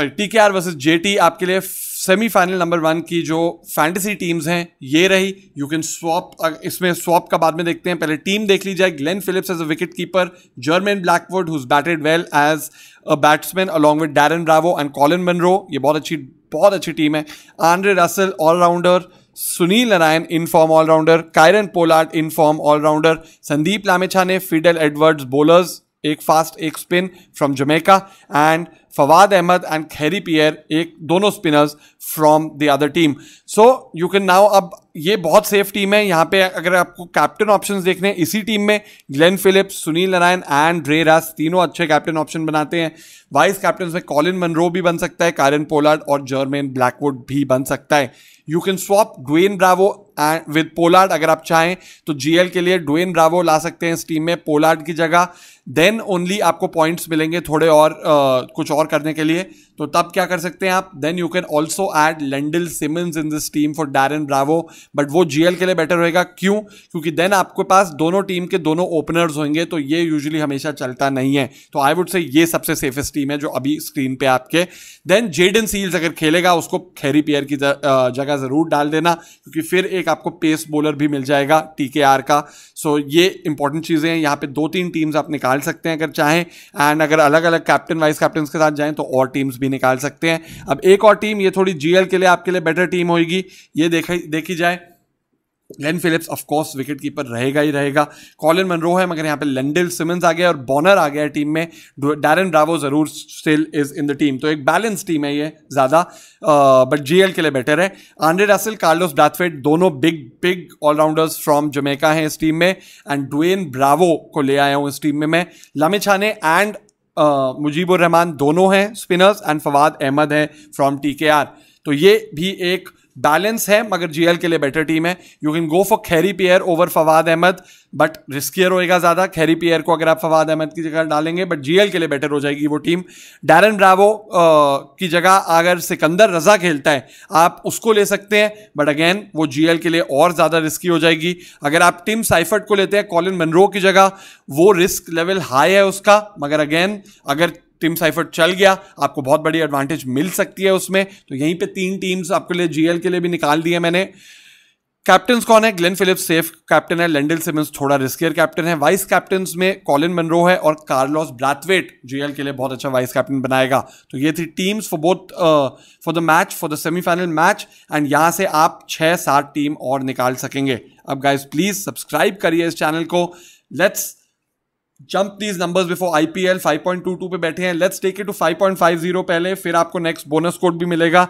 TKR versus JT आपके लिए semifinal number 1 की जो फैंटेसी टीम्स हैं ये रही। यू कैन स्वॉप, इसमें स्वॉप का बाद में देखते हैं, पहले टीम देख ली जाए। Glenn Phillips as a wicket keeper, Jermaine Blackwood who's batted well as a batsman along with Darren Bravo and Colin Munro, ये बहुत अच्छी टीम है। Andre Russell allrounder, Sunil Narayan in form allrounder, Kieron Pollard in form allrounder, Sandeep Lamichhane, Fidel Edwards bowlers, एक fast एक spin from Jamaica, and Fawad Ahmed and Khary Pierre एक दोनों spinners from the other team. So you can now, अब ये बहुत safe team है। यहाँ पे अगर आपको कैप्टन ऑप्शंस देखने, इसी टीम में Glenn Phillips, Sunil Narayan and Dre Russ तीनों अच्छे कैप्टन ऑप्शन बनाते हैं। वाइस कैप्टन में कॉलिन मुनरो भी बन सकता है, कायरन पोलार्ड और जर्मेन ब्लैकवुड भी बन सकता है। You can swap Dwayne Bravo with Pollard, अगर आप चाहें तो GL के लिए ड्वेन ब्रावो ला सकते हैं इस टीम में पोलार्ड की जगह। देन ओनली आपको पॉइंट्स मिलेंगे थोड़े और कुछ और करने के लिए, तो तब क्या कर सकते हैं आप, then you can also add Lendl Simmons in this team for Darren Bravo, but वो GL के लिए बेटर रहेगा। क्यों? क्योंकि देन आपके पास दोनों टीम के दोनों ओपनर्स होंगे, तो ये यूजुअली हमेशा चलता नहीं है। तो आई वुड से ये सबसे सेफेस्ट टीम है जो अभी स्क्रीन पे आपके। देन जेडन सील्स अगर खेलेगा उसको खैरी पियर की जगह ज़रूर डाल देना, क्योंकि फिर एक आपको पेस बॉलर भी मिल जाएगा TKR का। सो ये इंपॉर्टेंट चीज़ें हैं। यहाँ पे 2-3 टीम्स आप निकाल सकते हैं अगर चाहें, एंड अगर अलग अलग कैप्टन वाइस कैप्टन के साथ जाएं तो और टीम्स भी निकाल सकते हैं। अब एक और टीम, ये थोड़ी GL के लिए आपके लिए बेटर टीम होगी, ये देखी जाए। Glenn Phillips of course wicket keeper रहेगा ही रहेगा, कॉलिन मुनरो है, मगर यहाँ पे लेंडल सिमन्स आ गया और बॉनर आ गया टीम में, डैरन ब्रावो जरूर still is in the team. तो एक बैलेंस टीम है ये ज़्यादा, बट GL के लिए बेटर है। आंड्रे रसल, कार्लोस ब्रैथवेट दोनों बिग ऑलराउंडर्स फ्रॉम जमैका हैं इस टीम में, एंड ड्वेन ब्रावो को ले आया हूँ इस टीम में मैं। लामिछाने एंड मुजीब उर रहमान दोनों हैं स्पिनर्स, एंड फवाद अहमद हैं फ्रॉम TKR। तो ये भी एक बैलेंस है, मगर GL के लिए बेटर टीम है। You can go for Khary Pierre over Fawad Ahmed, but riskier होएगा ज़्यादा। खैरी पियर को अगर आप फवाद अहमद की जगह डालेंगे, बट GL के लिए बेटर हो जाएगी वो टीम। डैरन ब्रावो की जगह अगर सिकंदर रजा खेलता है आप उसको ले सकते हैं, बट अगेन वो GL के लिए और ज़्यादा रिस्की हो जाएगी। अगर आप टिम साइफर्ट को लेते हैं कॉलिन मुनरो की जगह, वो रिस्क लेवल हाई है उसका, मगर अगेन अगर टिम साइफर्ट चल गया आपको बहुत बड़ी एडवांटेज मिल सकती है उसमें। तो यहीं पे 3 टीम्स आपके लिए GL के लिए भी निकाल दिए मैंने। कैप्टन्स कौन है? ग्लेन फिलिप्स सेफ कैप्टन है, लेंडल सिमन्स थोड़ा रिस्कियर कैप्टन है। वाइस कैप्टन्स में कॉलिन मुनरो है और कार्लोस ब्रैथवेट GL के लिए बहुत अच्छा वाइस कैप्टन बनाएगा। तो ये थी teams for both for the match, for the semifinal match, and यहाँ से आप 6-7 टीम और निकाल सकेंगे। अब गाइज प्लीज़ सब्सक्राइब करिए इस चैनल को। Let's jump these numbers before IPL। 5.22 पे बैठे हैं, लेट्स टेक इट टू 5.50 पहले, फिर आपको नेक्स्ट बोनस कोड भी मिलेगा।